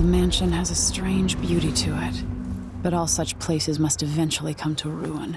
The mansion has a strange beauty to it, but all such places must eventually come to ruin.